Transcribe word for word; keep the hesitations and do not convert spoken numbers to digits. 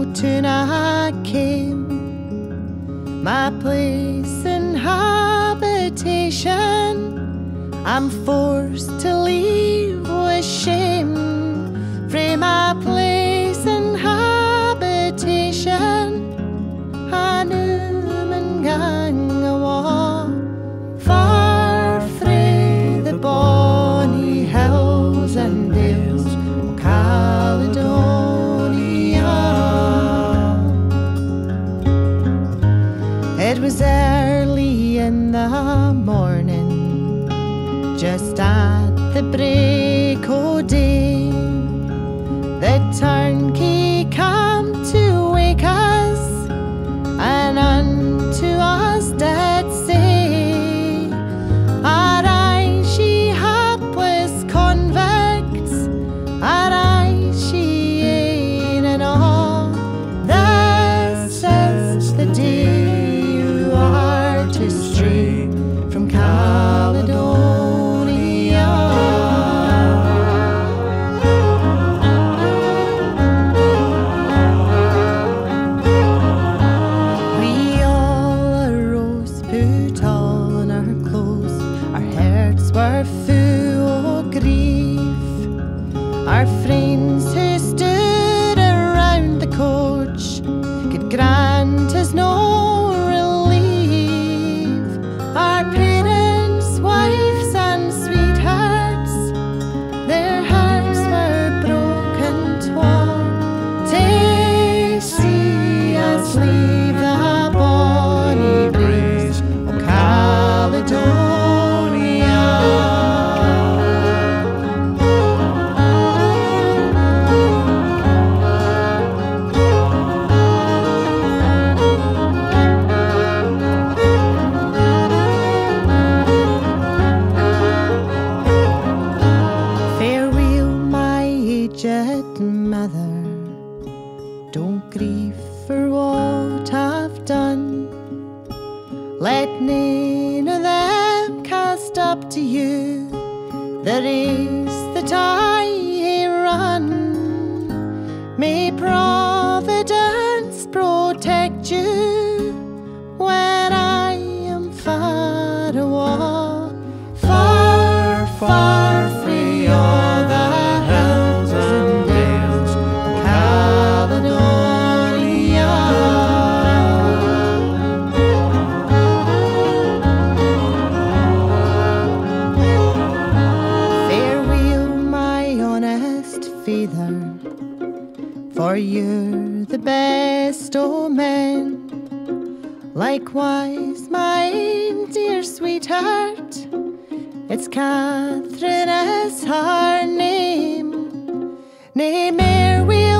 mountain I came, my place and habitation, I'm forced to leave with shame. From my place and habitation, I knew man gang awa, far frae the bonny hills and dales o Caledonia. It was early in the morning, just at the break o' day, the turnkey came to wake us, and unto us did say, arise ye hapless convicts, arise ye ain and all, this is the day from Caledonia. We all arose, put on our clothes, our hearts were full of grief. Our friends who stood around the coach could grant us no. Mother, don't grieve for what I've done. Let none of them cast up to you the race that I have run. May Providence protect you when I am far away, far, far from you. For you're the best o' men. Likewise, my dear sweetheart, it's Catherine is her name. Nay, Mary will